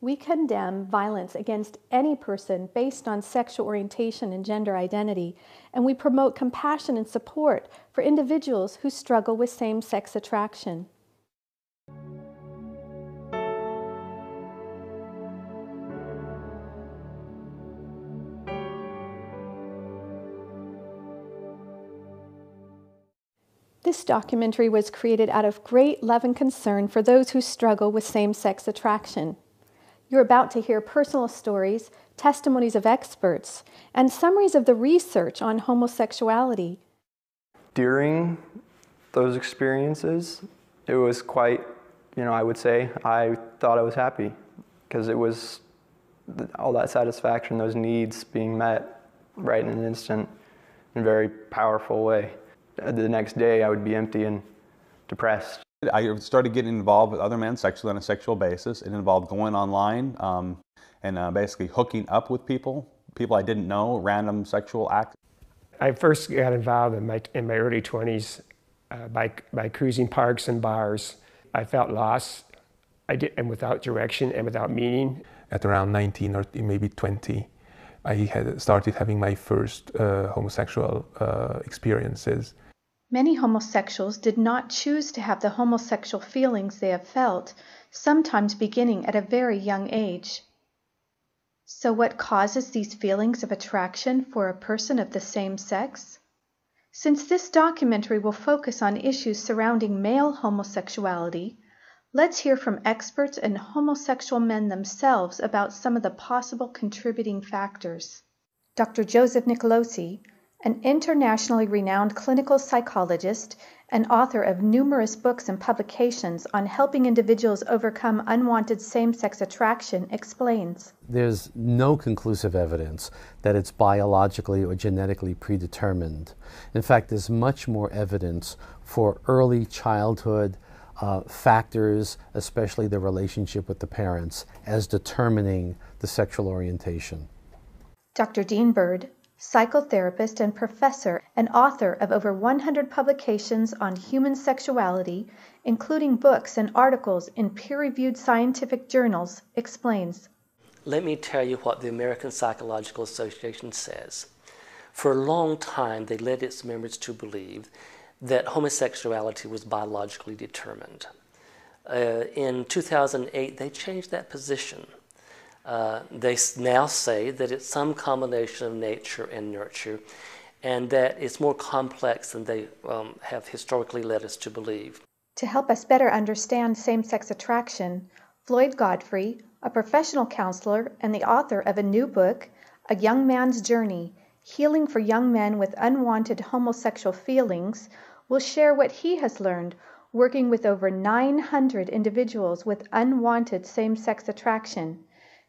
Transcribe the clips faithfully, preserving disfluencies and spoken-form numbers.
we condemn violence against any person based on sexual orientation and gender identity, and we promote compassion and support for individuals who struggle with same-sex attraction. This documentary was created out of great love and concern for those who struggle with same-sex attraction. You're about to hear personal stories, testimonies of experts, and summaries of the research on homosexuality. During those experiences, it was quite, you know, I would say, I thought I was happy because it was all that satisfaction, those needs being met right in an instant in a very powerful way. The next day I would be empty and depressed. I started getting involved with other men sexually on a sexual basis. It involved going online um, and uh, basically hooking up with people, people I didn't know, random sexual acts. I first got involved in my, in my early twenties uh, by, by cruising parks and bars. I felt lost I did, and without direction and without meaning. At around nineteen or maybe twenty, I had started having my first uh, homosexual uh, experiences. Many homosexuals did not choose to have the homosexual feelings they have felt, sometimes beginning at a very young age. So what causes these feelings of attraction for a person of the same sex? Since this documentary will focus on issues surrounding male homosexuality, let's hear from experts and homosexual men themselves about some of the possible contributing factors. Doctor Joseph Nicolosi, an internationally renowned clinical psychologist and author of numerous books and publications on helping individuals overcome unwanted same-sex attraction, explains. There's no conclusive evidence that it's biologically or genetically predetermined. In fact, there's much more evidence for early childhood uh, factors, especially the relationship with the parents, as determining the sexual orientation. Doctor Dean Byrd, psychotherapist and professor and author of over one hundred publications on human sexuality, including books and articles in peer-reviewed scientific journals, explains. Let me tell you what the American Psychological Association says. For a long time, they led its members to believe that homosexuality was biologically determined. Uh, in two thousand eight, they changed that position. Uh, they now say that it's some combination of nature and nurture, and that it's more complex than they um, have historically led us to believe. To help us better understand same-sex attraction, Floyd Godfrey, a professional counselor and the author of a new book, A Young Man's Journey, Healing for Young Men with Unwanted Homosexual Feelings, will share what he has learned working with over nine hundred individuals with unwanted same-sex attraction.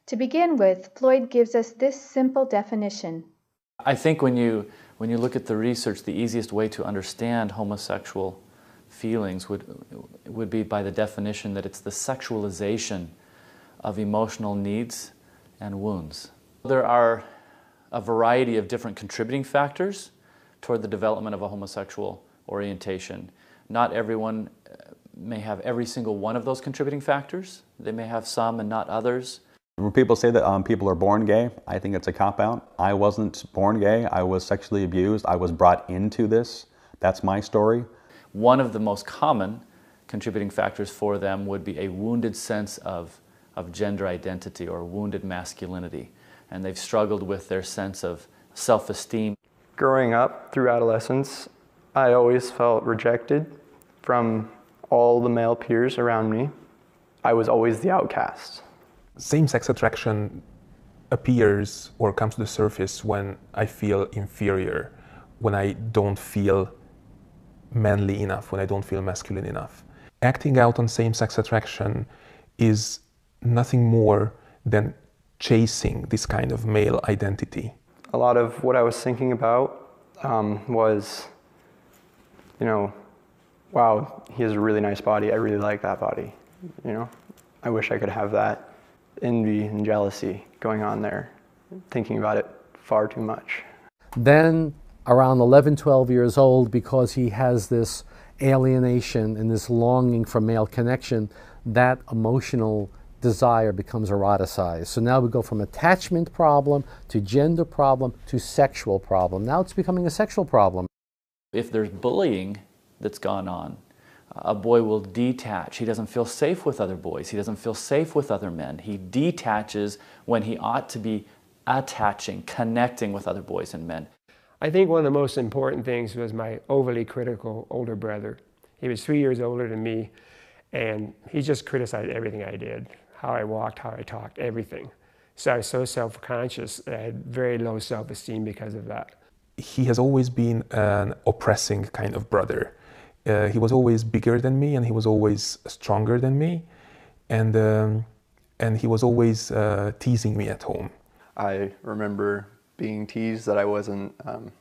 To begin with, Floyd gives us this simple definition. I think when you, when you look at the research, the easiest way to understand homosexual feelings would, would be by the definition that it's the sexualization of emotional needs and wounds. There are a variety of different contributing factors toward the development of a homosexual orientation. Not everyone may have every single one of those contributing factors. They may have some and not others. When people say that um, people are born gay, I think it's a cop-out. I wasn't born gay. I was sexually abused. I was brought into this. That's my story. One of the most common contributing factors for them would be a wounded sense of, of gender identity or wounded masculinity. And they've struggled with their sense of self-esteem. Growing up through adolescence, I always felt rejected from all the male peers around me. I was always the outcast. Same-sex attraction appears or comes to the surface when I feel inferior, when I don't feel manly enough, when I don't feel masculine enough. Acting out on same-sex attraction is nothing more than chasing this kind of male identity. A lot of what I was thinking about um, was, you know, wow, he has a really nice body. I really like that body. You know, I wish I could have that. Envy and jealousy going on there, thinking about it far too much. Then around eleven, twelve years old, because he has this alienation and this longing for male connection, that emotional desire becomes eroticized. So now we go from attachment problem to gender problem to sexual problem. Now it's becoming a sexual problem. If there's bullying that's gone on, a boy will detach. He doesn't feel safe with other boys. He doesn't feel safe with other men. He detaches when he ought to be attaching, connecting with other boys and men. I think one of the most important things was my overly critical older brother. He was three years older than me, and he just criticized everything I did, how I walked, how I talked, everything. So I was so self-conscious that I had very low self-esteem because of that. He has always been an oppressing kind of brother. Uh, he was always bigger than me, and he was always stronger than me, and, um, and he was always uh, teasing me at home. I remember being teased that I wasn't um,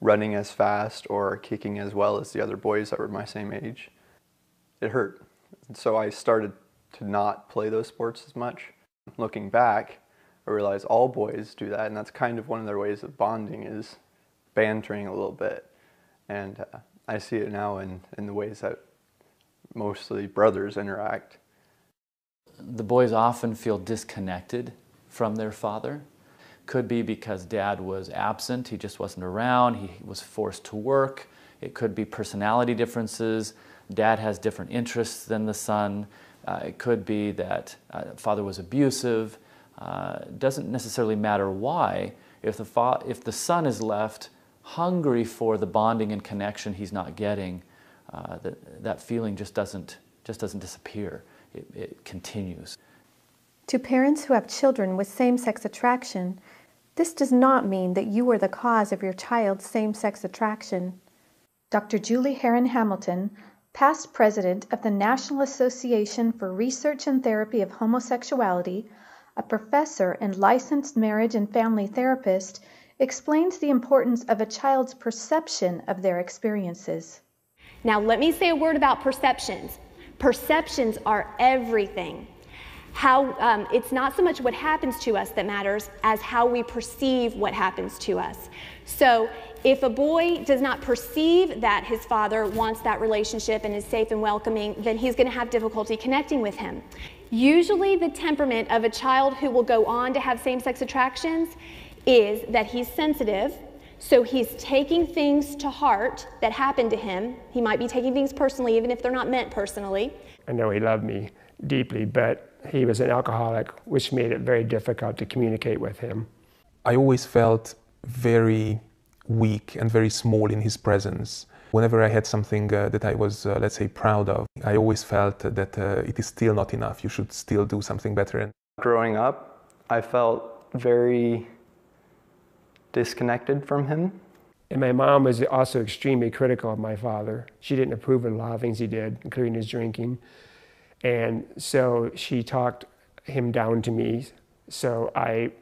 running as fast or kicking as well as the other boys that were my same age. It hurt. So I started to not play those sports as much. Looking back, I realized all boys do that, and that's kind of one of their ways of bonding is bantering a little bit. And uh, I see it now in, in the ways that mostly brothers interact. The boys often feel disconnected from their father. Could be because dad was absent, he just wasn't around, he was forced to work. It could be personality differences. Dad has different interests than the son. Uh, it could be that uh, father was abusive. Uh, doesn't necessarily matter why. If the, fa if the son is left hungry for the bonding and connection he's not getting, uh, that, that feeling just doesn't, just doesn't disappear. It, it continues. To parents who have children with same-sex attraction, this does not mean that you are the cause of your child's same-sex attraction. Doctor Julie Heron-Hamilton, past president of the National Association for Research and Therapy of Homosexuality, a professor and licensed marriage and family therapist, explains the importance of a child's perception of their experiences. Now, let me say a word about perceptions. Perceptions are everything. How, um, it's not so much what happens to us that matters as how we perceive what happens to us. So if a boy does not perceive that his father wants that relationship and is safe and welcoming, then he's going to have difficulty connecting with him. Usually the temperament of a child who will go on to have same-sex attractions is that he's sensitive, so he's taking things to heart that happened to him. He might be taking things personally, even if they're not meant personally. I know he loved me deeply, but he was an alcoholic, which made it very difficult to communicate with him. I always felt very weak and very small in his presence. Whenever I had something uh, that I was, uh, let's say, proud of, I always felt that uh, it is still not enough. You should still do something better. Growing up, I felt very disconnected from him. And my mom was also extremely critical of my father. She didn't approve of a lot of things he did, including his drinking. And so she talked him down to me. So I,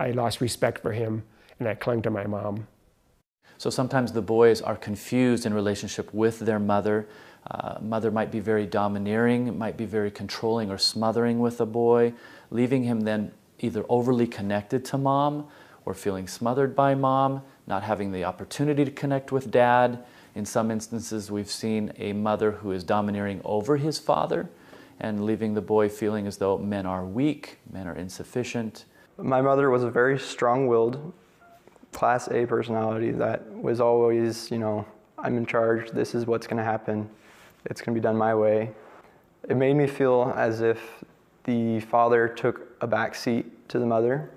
I lost respect for him, and I clung to my mom. So sometimes the boys are confused in relationship with their mother. Uh, mother might be very domineering, might be very controlling or smothering with a boy, leaving him then either overly connected to mom or feeling smothered by mom, not having the opportunity to connect with dad. In some instances, we've seen a mother who is domineering over his father and leaving the boy feeling as though men are weak, men are insufficient. My mother was a very strong-willed Class A personality that was always, you know, I'm in charge, this is what's going to happen, it's going to be done my way. It made me feel as if the father took a back seat to the mother,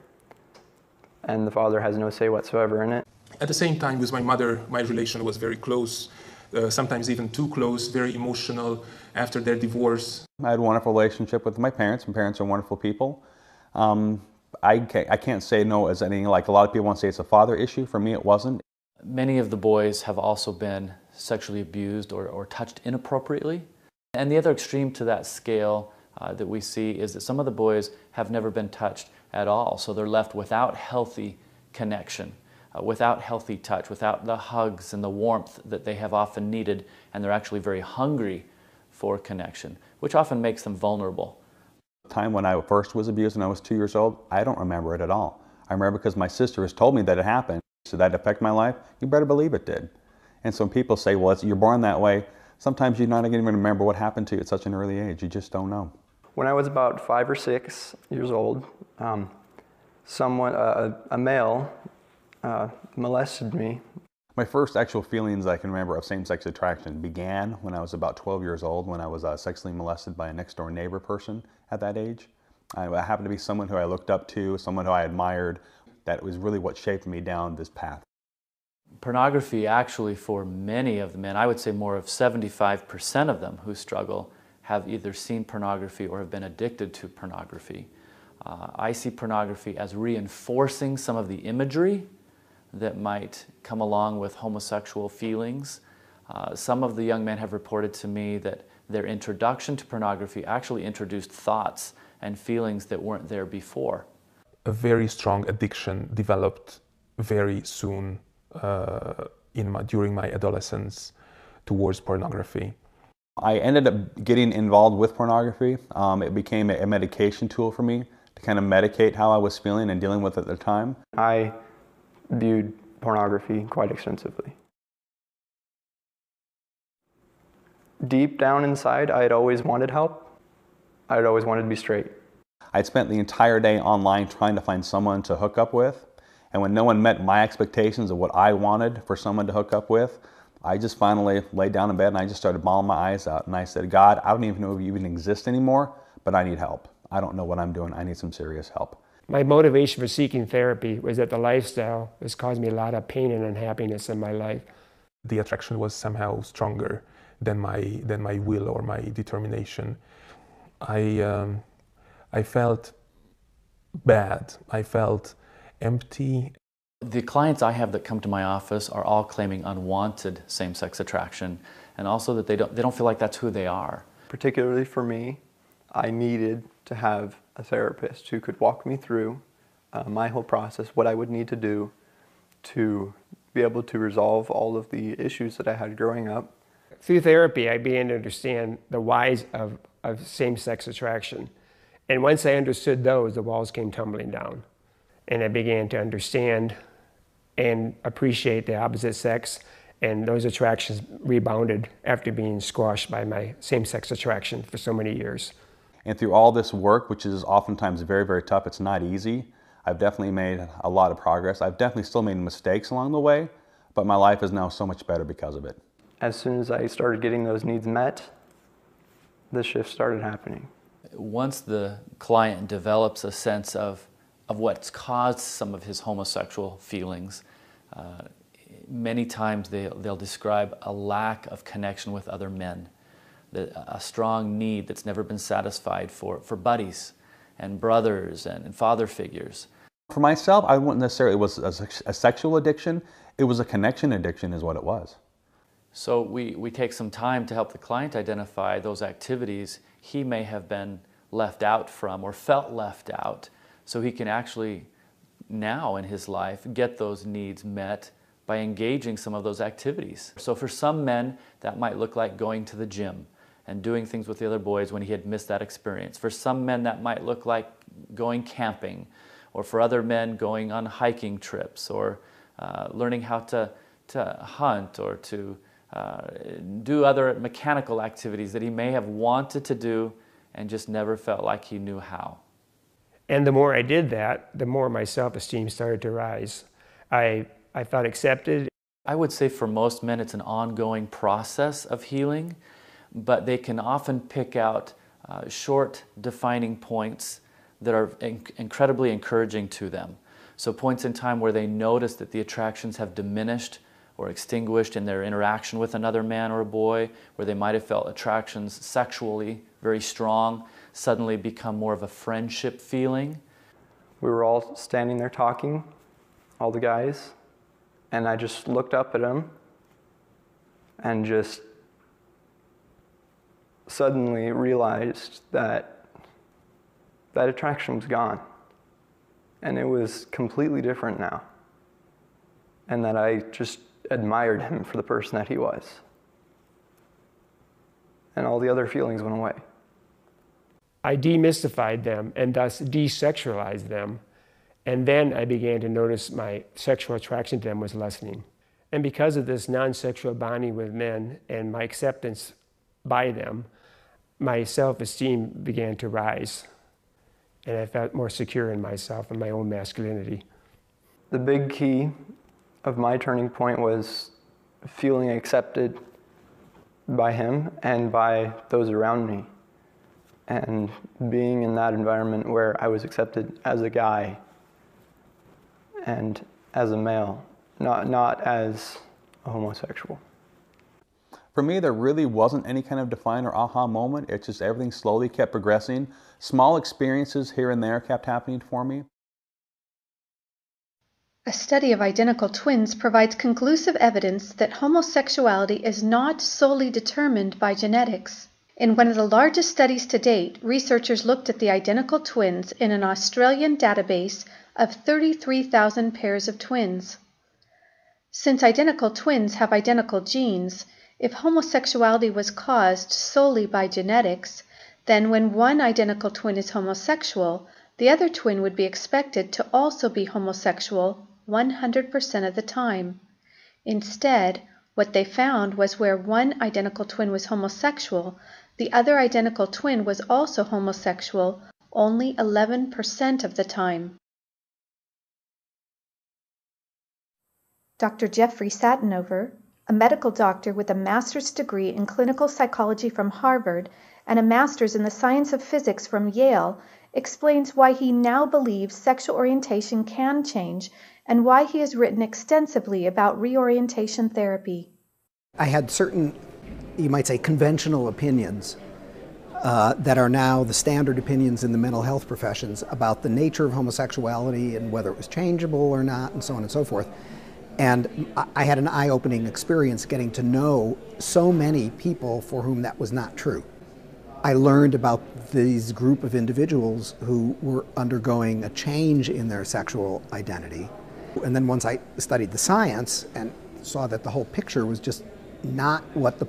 and the father has no say whatsoever in it. At the same time, with my mother, my relation was very close, uh, sometimes even too close, very emotional after their divorce. I had a wonderful relationship with my parents. My parents are wonderful people. Um, I can't, I can't say no as anything. Like a lot of people want to say it's a father issue. For me, it wasn't. Many of the boys have also been sexually abused or, or touched inappropriately. And the other extreme to that scale uh, that we see is that some of the boys have never been touched at all. So they're left without healthy connection, uh, without healthy touch, without the hugs and the warmth that they have often needed. And they're actually very hungry for connection, which often makes them vulnerable. The time when I first was abused and I was two years old, I don't remember it at all. I remember because my sister has told me that it happened. So that affect my life? You better believe it did. And so people say, well, it's, you're born that way. Sometimes you're not even going to remember what happened to you at such an early age. You just don't know. When I was about five or six years old, um, someone, uh, a male, uh, molested me. My first actual feelings I can remember of same-sex attraction began when I was about twelve years old, when I was uh, sexually molested by a next-door neighbor person at that age. I happened to be someone who I looked up to, someone who I admired. That was really what shaped me down this path. Pornography actually, for many of the men, I would say more of seventy-five percent of them who struggle have either seen pornography or have been addicted to pornography. Uh, I see pornography as reinforcing some of the imagery that might come along with homosexual feelings. Uh, some of the young men have reported to me that their introduction to pornography actually introduced thoughts and feelings that weren't there before. A very strong addiction developed very soon uh, in my, during my adolescence towards pornography. I ended up getting involved with pornography. Um, it became a medication tool for me to kind of medicate how I was feeling and dealing with it at the time. I viewed pornography quite extensively. Deep down inside, I had always wanted help. I had always wanted to be straight. I'd spent the entire day online trying to find someone to hook up with, and when no one met my expectations of what I wanted for someone to hook up with, I just finally laid down in bed and I just started bawling my eyes out and I said, God, I don't even know if you even exist anymore, but I need help. I don't know what I'm doing. I need some serious help. My motivation for seeking therapy was that the lifestyle was causing me a lot of pain and unhappiness in my life. The attraction was somehow stronger than my, than my will or my determination. I, um, I felt bad. I felt empty. The clients I have that come to my office are all claiming unwanted same-sex attraction, and also that they don't, they don't feel like that's who they are. Particularly for me, I needed to have a therapist who could walk me through uh, my whole process, what I would need to do to be able to resolve all of the issues that I had growing up. Through therapy, I began to understand the whys of, of same-sex attraction. And once I understood those, the walls came tumbling down. And I began to understand and appreciate the opposite sex, and those attractions rebounded after being squashed by my same-sex attraction for so many years. And through all this work, which is oftentimes very, very tough, it's not easy, I've definitely made a lot of progress. I've definitely still made mistakes along the way, but my life is now so much better because of it. As soon as I started getting those needs met, the shift started happening. Once the client develops a sense of of what's caused some of his homosexual feelings, Uh, many times they, they'll describe a lack of connection with other men, the, a strong need that's never been satisfied for, for buddies and brothers and, and father figures. For myself, I wouldn't necessarily, it was a, a sexual addiction, it was a connection addiction is what it was. So we, we take some time to help the client identify those activities he may have been left out from or felt left out, so he can actually now in his life get those needs met by engaging some of those activities. So for some men, that might look like going to the gym and doing things with the other boys when he had missed that experience. For some men, that might look like going camping, or for other men, going on hiking trips, or uh, learning how to, to hunt, or to uh, do other mechanical activities that he may have wanted to do and just never felt like he knew how. And the more I did that, the more my self-esteem started to rise. I, I felt accepted. I would say for most men it's an ongoing process of healing, but they can often pick out uh, short defining points that are in incredibly encouraging to them. So points in time where they notice that the attractions have diminished or extinguished in their interaction with another man or a boy, where they might have felt attractions sexually very strong, suddenly become more of a friendship feeling. We were all standing there talking, all the guys, and I just looked up at him and just suddenly realized that that attraction was gone and it was completely different now, and that I just admired him for the person that he was. And all the other feelings went away. I demystified them and thus desexualized them, and then I began to notice my sexual attraction to them was lessening. And because of this non-sexual bonding with men and my acceptance by them, my self-esteem began to rise, and I felt more secure in myself and my own masculinity. The big key of my turning point was feeling accepted by him and by those around me. And being in that environment where I was accepted as a guy and as a male, not, not as a homosexual. For me, there really wasn't any kind of define or aha moment. It's just everything slowly kept progressing. Small experiences here and there kept happening for me. A study of identical twins provides conclusive evidence that homosexuality is not solely determined by genetics. In one of the largest studies to date, researchers looked at the identical twins in an Australian database of thirty-three thousand pairs of twins. Since identical twins have identical genes, if homosexuality was caused solely by genetics, then when one identical twin is homosexual, the other twin would be expected to also be homosexual one hundred percent of the time. Instead, what they found was where one identical twin was homosexual, the other identical twin was also homosexual only eleven percent of the time. Doctor Jeffrey Satinover, a medical doctor with a master's degree in clinical psychology from Harvard and a master's in the science of physics from Yale, explains why he now believes sexual orientation can change and why he has written extensively about reorientation therapy. I had certain, you might say, conventional opinions uh, that are now the standard opinions in the mental health professions about the nature of homosexuality and whether it was changeable or not and so on and so forth. And I had an eye-opening experience getting to know so many people for whom that was not true. I learned about these group of individuals who were undergoing a change in their sexual identity. And then once I studied the science and saw that the whole picture was just not what the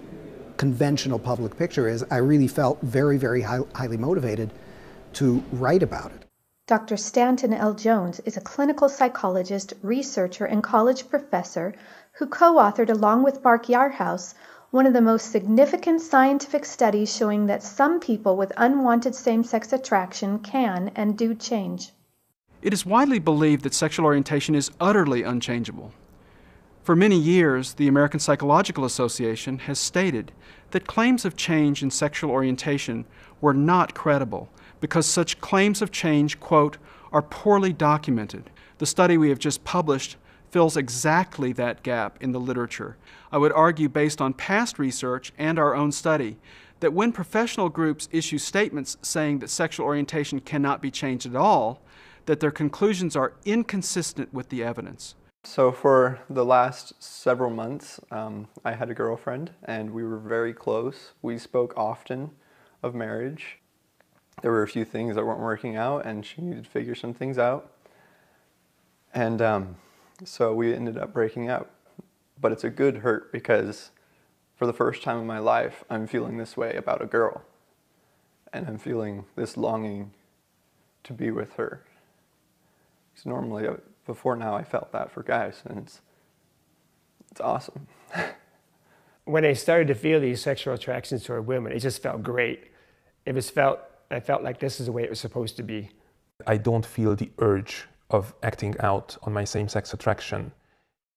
conventional public picture is, I really felt very, very high, highly motivated to write about it. Doctor Stanton L. Jones is a clinical psychologist, researcher, and college professor who co-authored, along with Mark Yarhouse, one of the most significant scientific studies showing that some people with unwanted same-sex attraction can and do change. It is widely believed that sexual orientation is utterly unchangeable. For many years, the American Psychological Association has stated that claims of change in sexual orientation were not credible, because such claims of change, quote, are poorly documented. The study we have just published fills exactly that gap in the literature. I would argue, based on past research and our own study, that when professional groups issue statements saying that sexual orientation cannot be changed at all, that their conclusions are inconsistent with the evidence. So for the last several months, um, I had a girlfriend, and we were very close. We spoke often of marriage. There were a few things that weren't working out, and she needed to figure some things out. And um, so we ended up breaking up. But it's a good hurt, because for the first time in my life, I'm feeling this way about a girl. And I'm feeling this longing to be with her. Because normally, before now, I felt that for guys, and it's, it's awesome. When I started to feel these sexual attractions toward women, it just felt great. It was felt I felt like this is the way it was supposed to be. I don't feel the urge of acting out on my same-sex attraction.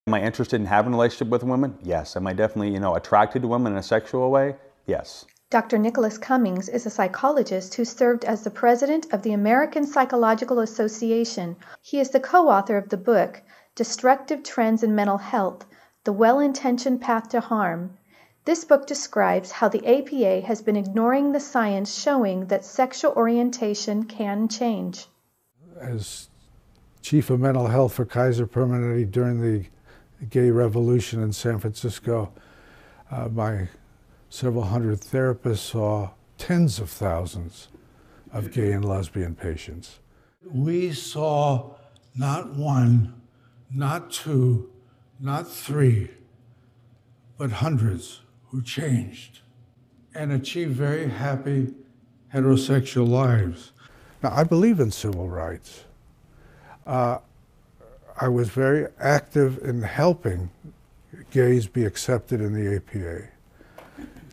Am I interested in having a relationship with women? Yes. Am I definitely, you know, attracted to women in a sexual way? Yes. Doctor Nicholas Cummings is a psychologist who served as the president of the American Psychological Association. He is the co-author of the book, Destructive Trends in Mental Health, The Well-Intentioned Path to Harm. This book describes how the A P A has been ignoring the science showing that sexual orientation can change. As chief of mental health for Kaiser Permanente during the gay revolution in San Francisco, uh, my several hundred therapists saw tens of thousands of gay and lesbian patients. We saw not one, not two, not three, but hundreds who changed and achieved very happy heterosexual lives. Now, I believe in civil rights. Uh, I was very active in helping gays be accepted in the A P A.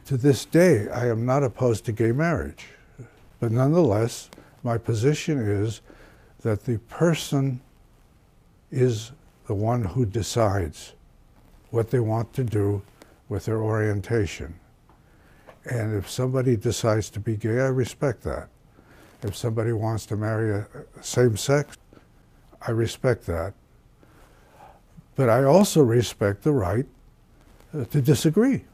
To this day, I am not opposed to gay marriage. But nonetheless, my position is that the person is the one who decides what they want to do with their orientation. And if somebody decides to be gay, I respect that. If somebody wants to marry a same sex, I respect that. But I also respect the right to disagree.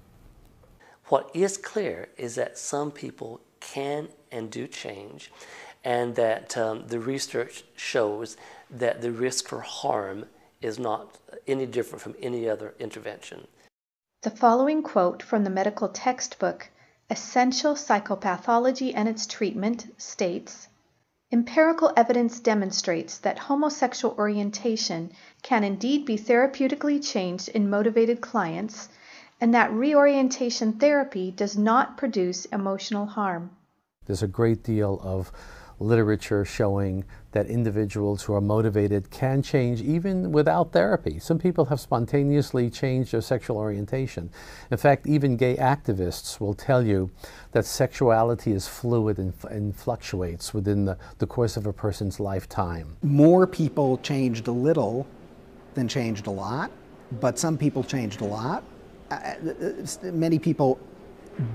What is clear is that some people can and do change, and that um, the research shows that the risk for harm is not any different from any other intervention. The following quote from the medical textbook, Essential Psychopathology and Its Treatment, states, "Empirical evidence demonstrates that homosexual orientation can indeed be therapeutically changed in motivated clients, and that reorientation therapy does not produce emotional harm." There's a great deal of literature showing that individuals who are motivated can change even without therapy. Some people have spontaneously changed their sexual orientation. In fact, even gay activists will tell you that sexuality is fluid and, and fluctuates within the, the course of a person's lifetime. More people changed a little than changed a lot, but some people changed a lot. Uh, many people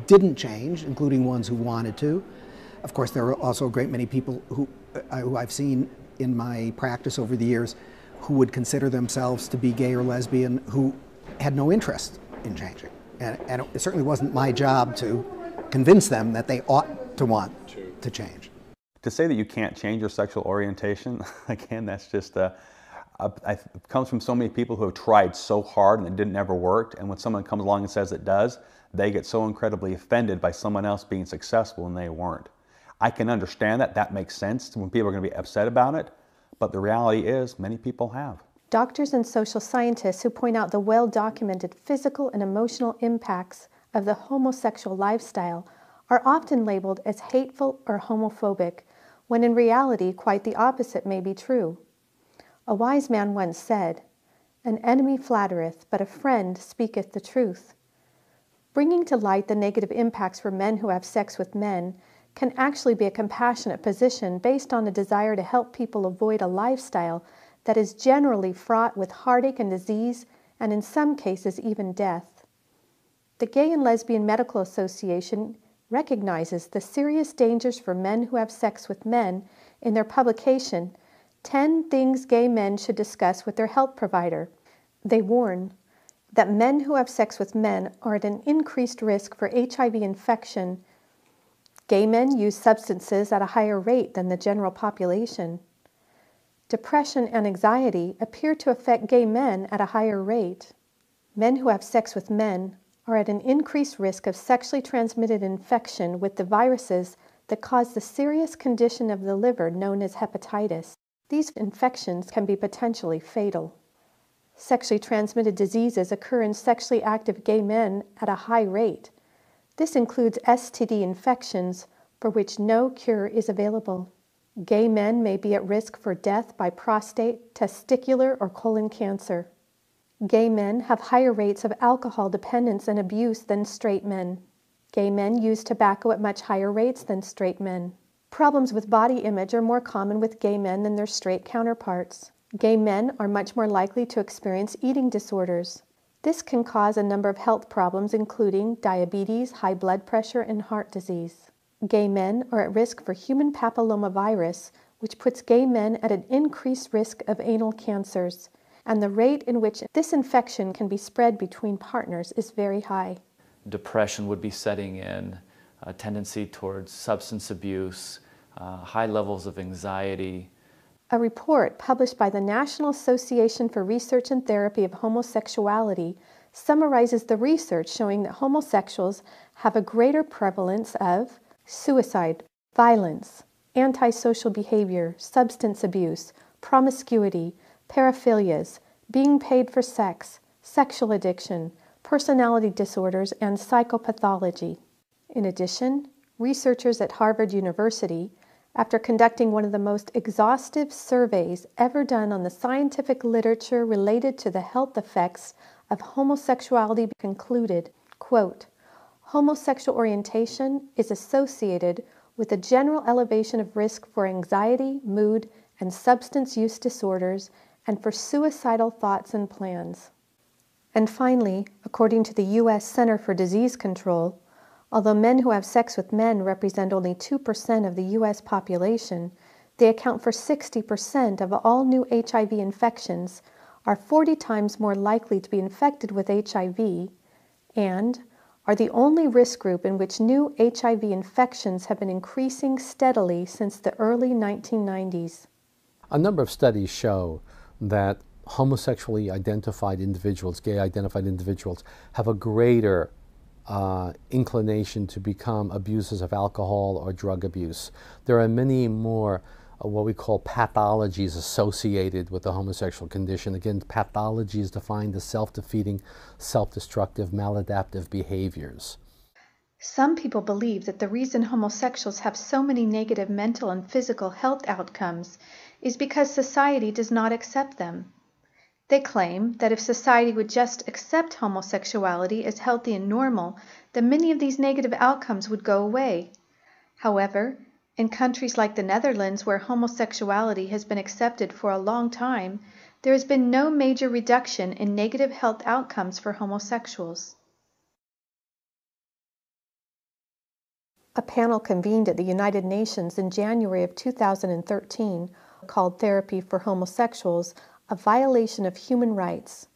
didn't change, including ones who wanted to. Of course, there are also a great many people who, uh, who I've seen in my practice over the years who would consider themselves to be gay or lesbian who had no interest in changing. And, and it certainly wasn't my job to convince them that they ought to want to change. To say that you can't change your sexual orientation, again, that's just, uh, uh, it comes from so many people who have tried so hard and it didn't ever work. And when someone comes along and says it does, they get so incredibly offended by someone else being successful and they weren't. I can understand that. That makes sense when people are going to be upset about it, but the reality is many people have. Doctors and social scientists who point out the well-documented physical and emotional impacts of the homosexual lifestyle are often labeled as hateful or homophobic, when in reality quite the opposite may be true. A wise man once said, "An enemy flattereth, but a friend speaketh the truth." Bringing to light the negative impacts for men who have sex with men can actually be a compassionate position based on a desire to help people avoid a lifestyle that is generally fraught with heartache and disease, and in some cases even death. The Gay and Lesbian Medical Association recognizes the serious dangers for men who have sex with men in their publication, ten Things Gay Men Should Discuss with Their Health Provider. They warn that men who have sex with men are at an increased risk for H I V infection. Gay men use substances at a higher rate than the general population. Depression and anxiety appear to affect gay men at a higher rate. Men who have sex with men are at an increased risk of sexually transmitted infection with the viruses that cause the serious condition of the liver known as hepatitis. These infections can be potentially fatal. Sexually transmitted diseases occur in sexually active gay men at a high rate. This includes S T D infections for which no cure is available. Gay men may be at risk for death by prostate, testicular, or colon cancer. Gay men have higher rates of alcohol dependence and abuse than straight men. Gay men use tobacco at much higher rates than straight men. Problems with body image are more common with gay men than their straight counterparts. Gay men are much more likely to experience eating disorders. This can cause a number of health problems, including diabetes, high blood pressure, and heart disease. Gay men are at risk for human papillomavirus, which puts gay men at an increased risk of anal cancers, and the rate in which this infection can be spread between partners is very high. Depression would be setting in, a tendency towards substance abuse, uh, high levels of anxiety. A report published by the National Association for Research and Therapy of Homosexuality summarizes the research showing that homosexuals have a greater prevalence of suicide, violence, antisocial behavior, substance abuse, promiscuity, paraphilias, being paid for sex, sexual addiction, personality disorders, and psychopathology. In addition, researchers at Harvard University, after conducting one of the most exhaustive surveys ever done on the scientific literature related to the health effects of homosexuality, concluded, quote, homosexual orientation is associated with a general elevation of risk for anxiety, mood, and substance use disorders, and for suicidal thoughts and plans. And finally, according to the U S Center for Disease Control, although men who have sex with men represent only two percent of the U S population, they account for sixty percent of all new H I V infections, are forty times more likely to be infected with H I V, and are the only risk group in which new H I V infections have been increasing steadily since the early nineteen nineties. A number of studies show that homosexually identified individuals, gay identified individuals, have a greater uh, inclination to become abusers of alcohol or drug abuse. There are many more uh, what we call pathologies associated with the homosexual condition. Again, pathology is defined as self-defeating, self-destructive, maladaptive behaviors. Some people believe that the reason homosexuals have so many negative mental and physical health outcomes is because society does not accept them. They claim that if society would just accept homosexuality as healthy and normal, then many of these negative outcomes would go away. However, in countries like the Netherlands, where homosexuality has been accepted for a long time, there has been no major reduction in negative health outcomes for homosexuals. A panel convened at the United Nations in January of two thousand thirteen called Therapy for Homosexuals: A Violation of Human Rights,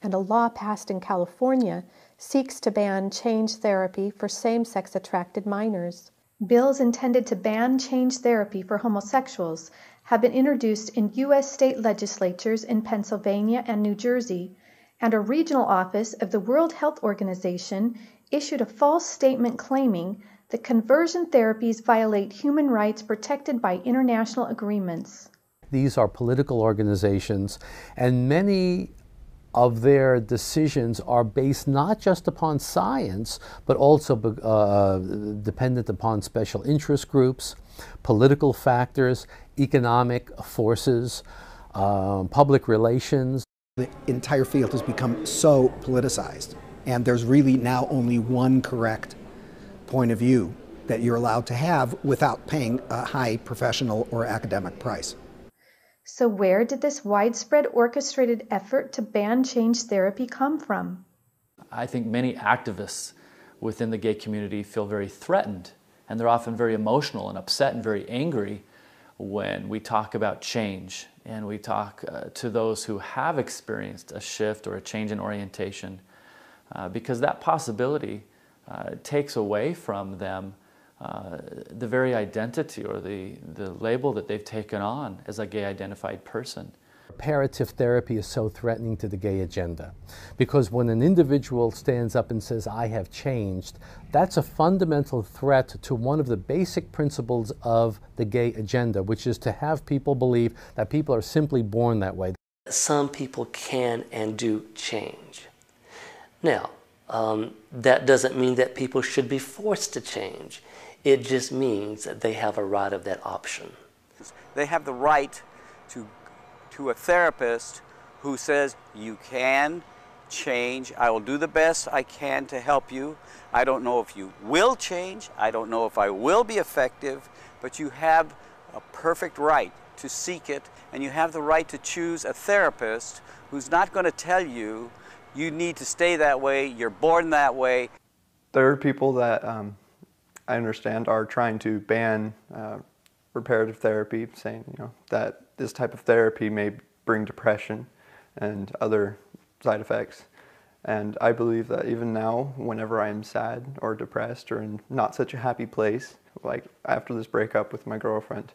and a law passed in California seeks to ban change therapy for same-sex attracted minors. Bills intended to ban change therapy for homosexuals have been introduced in U S state legislatures in Pennsylvania and New Jersey, and a regional office of the World Health Organization issued a false statement claiming that conversion therapies violate human rights protected by international agreements. These are political organizations, and many of their decisions are based not just upon science, but also uh, dependent upon special interest groups, political factors, economic forces, uh, public relations. The entire field has become so politicized, and there's really now only one correct point of view that you're allowed to have without paying a high professional or academic price. So where did this widespread orchestrated effort to ban change therapy come from? I think many activists within the gay community feel very threatened, and they're often very emotional and upset and very angry when we talk about change and we talk uh, to those who have experienced a shift or a change in orientation, uh, because that possibility uh, takes away from them Uh, the very identity or the, the label that they've taken on as a gay-identified person. Reparative therapy is so threatening to the gay agenda, because when an individual stands up and says, "I have changed," that's a fundamental threat to one of the basic principles of the gay agenda, which is to have people believe that people are simply born that way. Some people can and do change. Now, um, that doesn't mean that people should be forced to change. It just means that they have a right of that option. They have the right to, to a therapist who says, "You can change. I will do the best I can to help you. I don't know if you will change. I don't know if I will be effective, but you have a perfect right to seek it, and you have the right to choose a therapist who's not going to tell you, you need to stay that way, you're born that way." There are people that um, I understand are trying to ban uh, reparative therapy, saying, you know, that this type of therapy may bring depression and other side effects. And I believe that even now, whenever I am sad or depressed or in not such a happy place, like after this breakup with my girlfriend,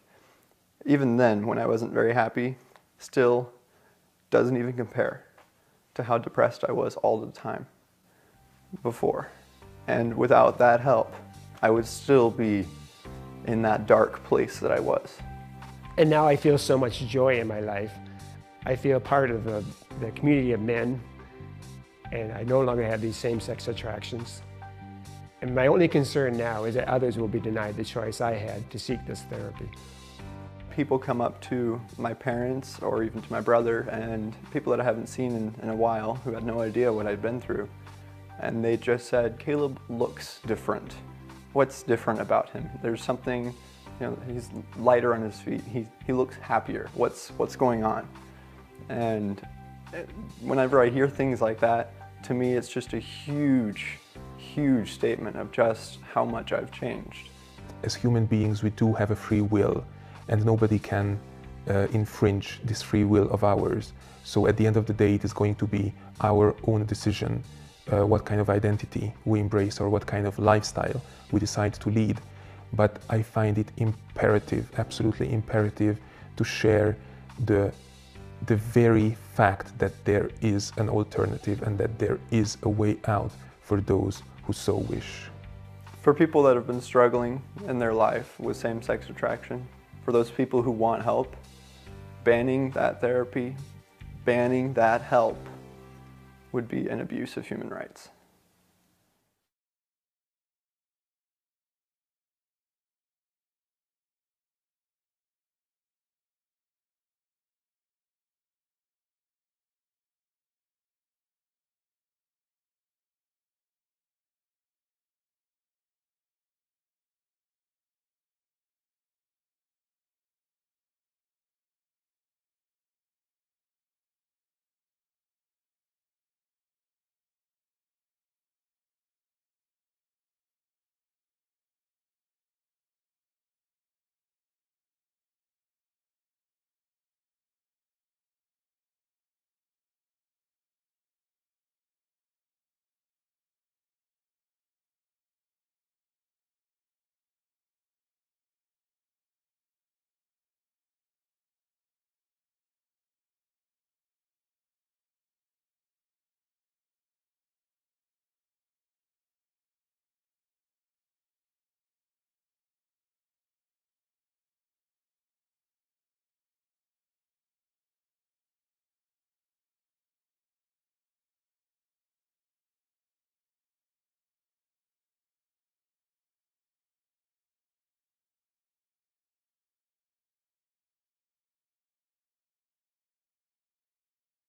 even then when I wasn't very happy, still doesn't even compare to how depressed I was all the time before. And without that help, I would still be in that dark place that I was. And now I feel so much joy in my life. I feel part of the, the community of men, and I no longer have these same-sex attractions. And my only concern now is that others will be denied the choice I had to seek this therapy. People come up to my parents or even to my brother, and people that I haven't seen in, in a while, who had no idea what I'd been through, and they just said, Caleb looks different. What's different about him? There's something, you know, he's lighter on his feet. He, he looks happier. What's, what's going on? And whenever I hear things like that, to me, it's just a huge, huge statement of just how much I've changed. As human beings, we do have a free will, and nobody can uh, infringe this free will of ours. So at the end of the day, it is going to be our own decision uh, what kind of identity we embrace or what kind of lifestyle we decide to lead. But I find it imperative, absolutely imperative, to share the the very fact that there is an alternative and that there is a way out for those who so wish. For people that have been struggling in their life with same-sex attraction, for those people who want help, banning that therapy, banning that help would be an abuse of human rights.